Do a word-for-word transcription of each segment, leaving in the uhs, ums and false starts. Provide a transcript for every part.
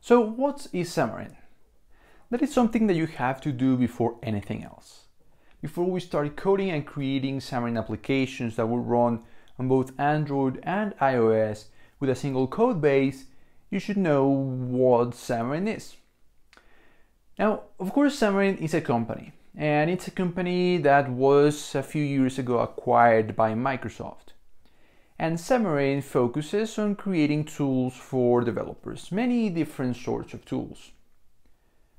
So what is Xamarin? That is something that you have to do before anything else. Before we started coding and creating Xamarin applications that will run on both Android and iOS with a single code base, you should know what Xamarin is. Now, of course, Xamarin is a company, and it's a company that was a few years ago acquired by Microsoft. And Xamarin focuses on creating tools for developers, many different sorts of tools.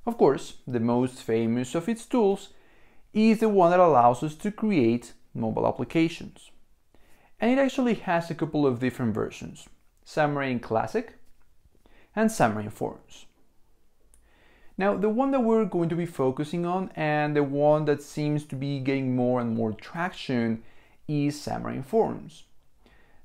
Of course, the most famous of its tools is the one that allows us to create mobile applications. And it actually has a couple of different versions, Xamarin Classic and Xamarin Forms. Now, the one that we're going to be focusing on and the one that seems to be getting more and more traction is Xamarin Forms.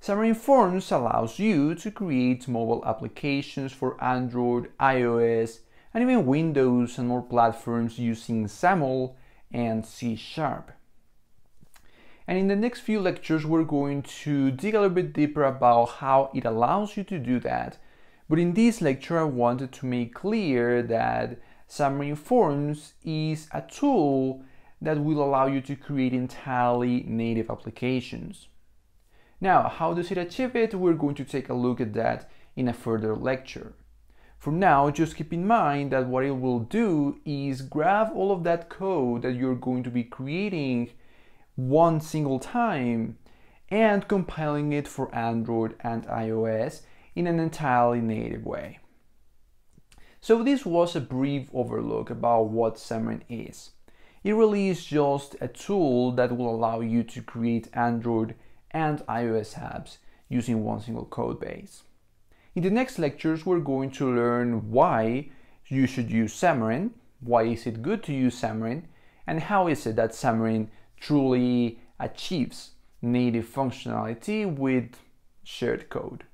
Xamarin Forms allows you to create mobile applications for Android, iOS, and even Windows and more platforms using XAML and C sharp. And in the next few lectures, we're going to dig a little bit deeper about how it allows you to do that. But in this lecture, I wanted to make clear that Xamarin Forms is a tool that will allow you to create entirely native applications. Now, how does it achieve it? We're going to take a look at that in a further lecture. For now, just keep in mind that what it will do is grab all of that code that you're going to be creating one single time and compiling it for Android and iOS in an entirely native way. So this was a brief overlook about what Xamarin is. It really is just a tool that will allow you to create Android and iOS apps using one single code base. In the next lectures, we're going to learn why you should use Xamarin, why is it good to use Xamarin, and how is it that Xamarin truly achieves native functionality with shared code.